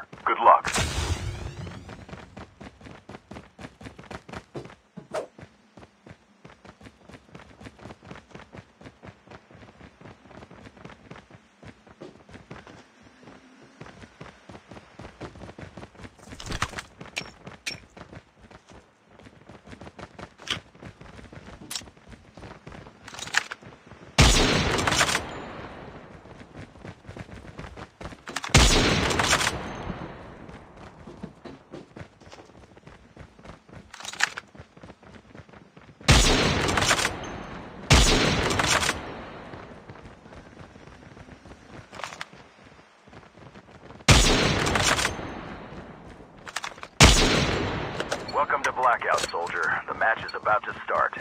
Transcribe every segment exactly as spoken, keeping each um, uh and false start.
Hunter. Good luck. Welcome to Blackout, soldier. The match is about to start.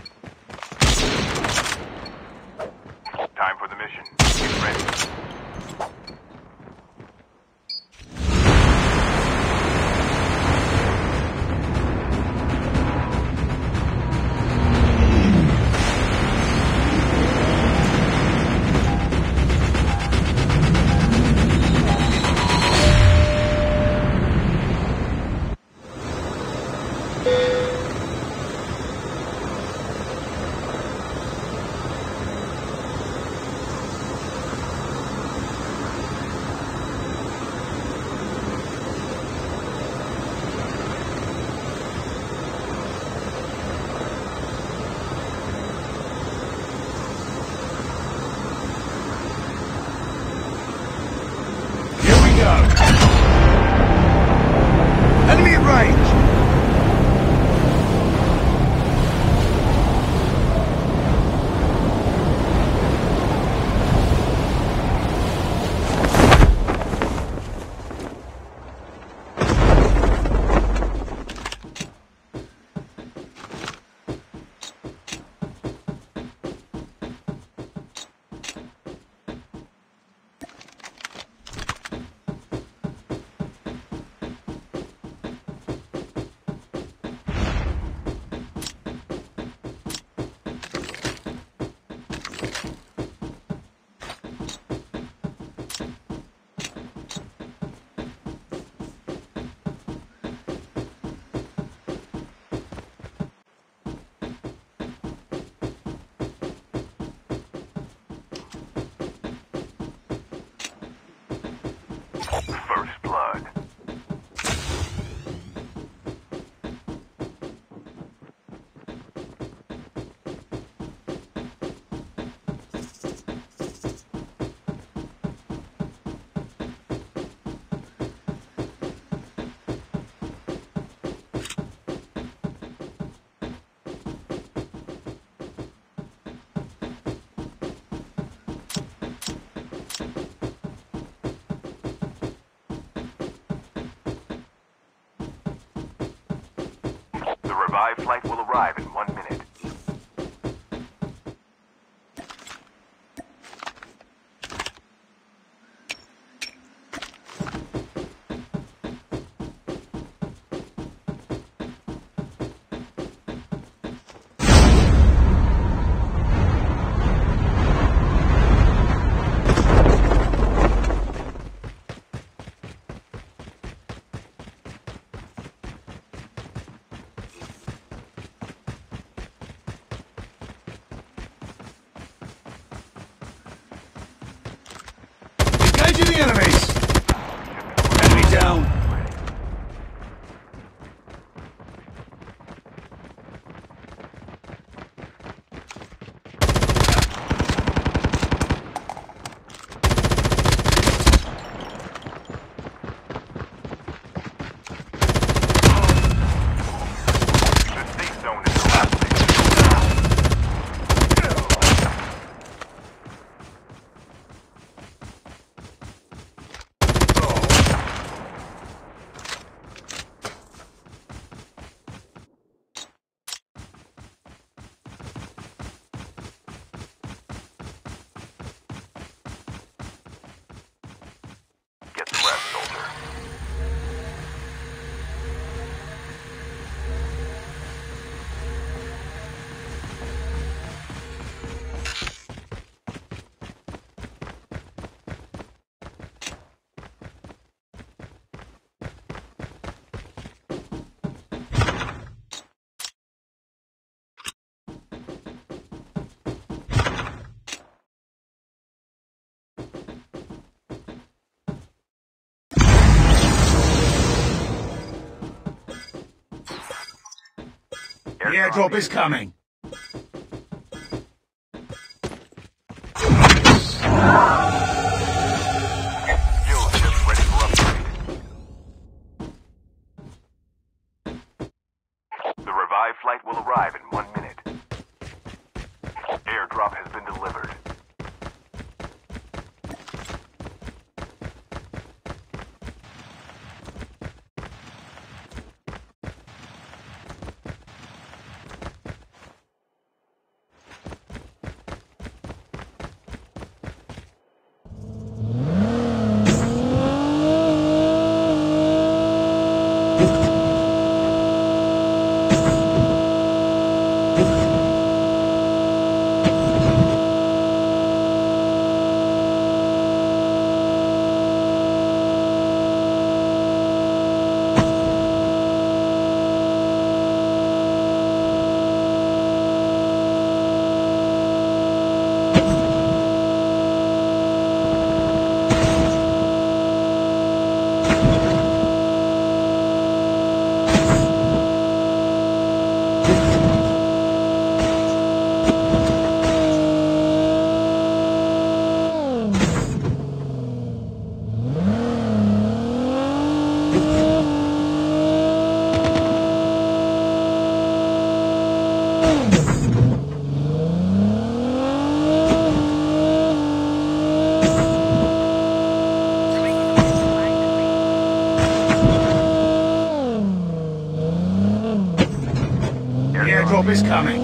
Time for the mission. Get ready. Enemy at range! Live flight will arrive in one minute. To the enemies! Enemy down! The airdrop is coming. Flight will arrive in one minute. Airdrop has been delivered. Airdrop is coming.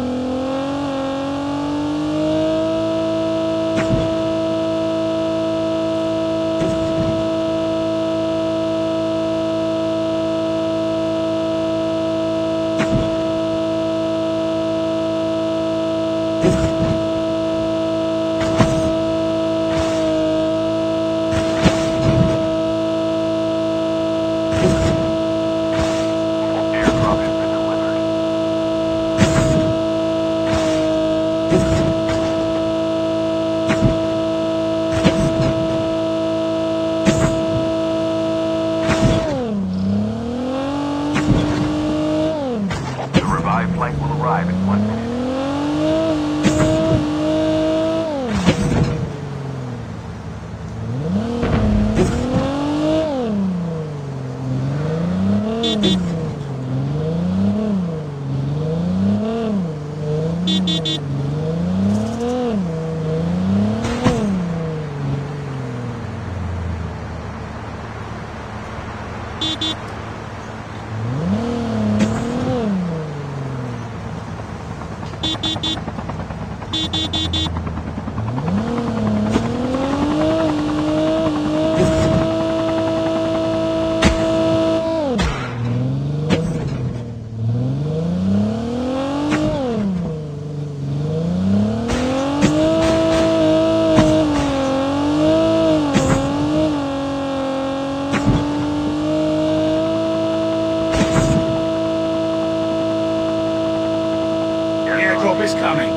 Is coming.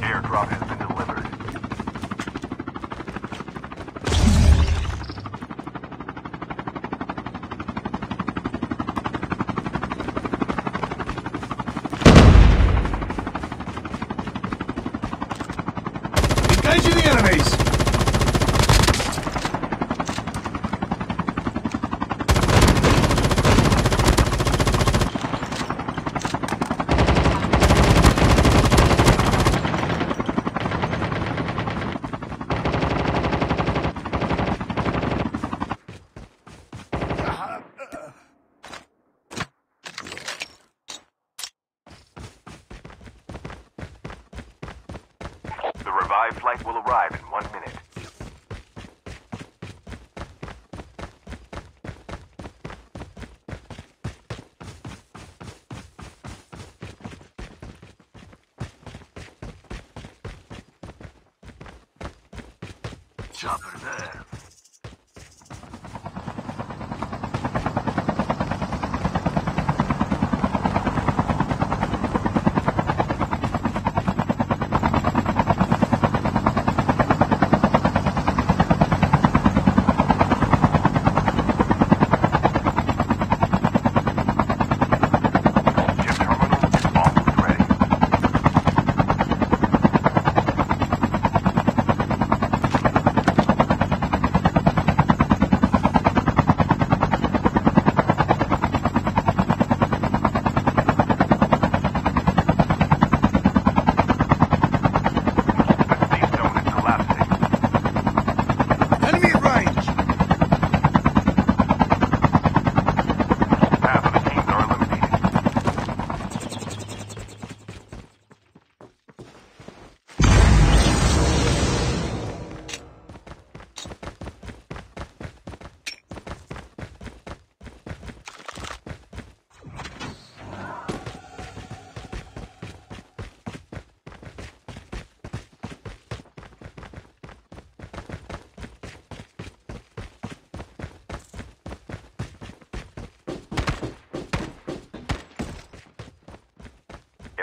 Airdrop has been delivered. Engaging the enemies. Revived flight will arrive in one minute. Chopper there.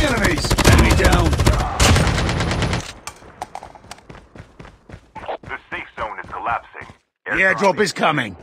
Enemies! Enemy down! The safe zone is collapsing. Air the airdrop is coming!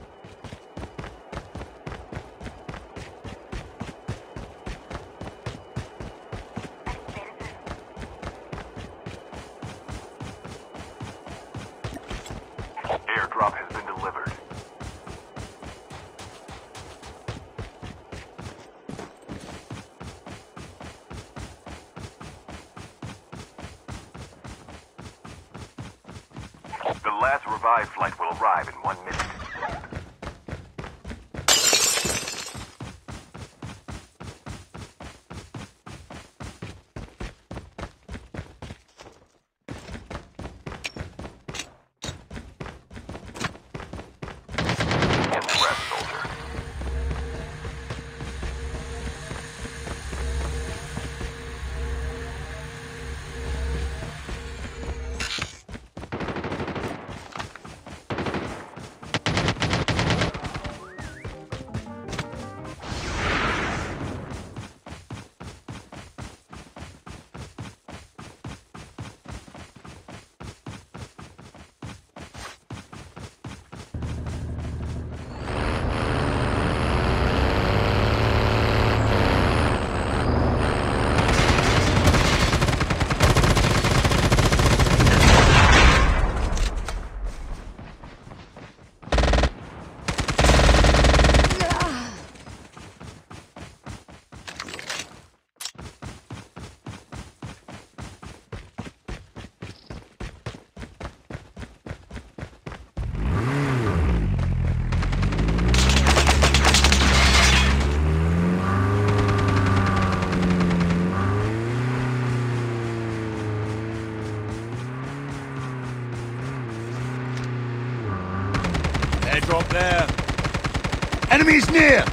drop there. Enemies near!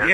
The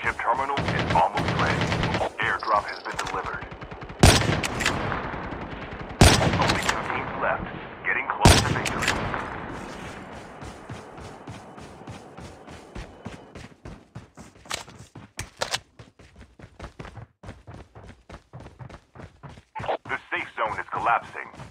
Chip terminal is almost ready. Airdrop has been delivered. Only two teams left. Getting close to victory. The safe zone is collapsing.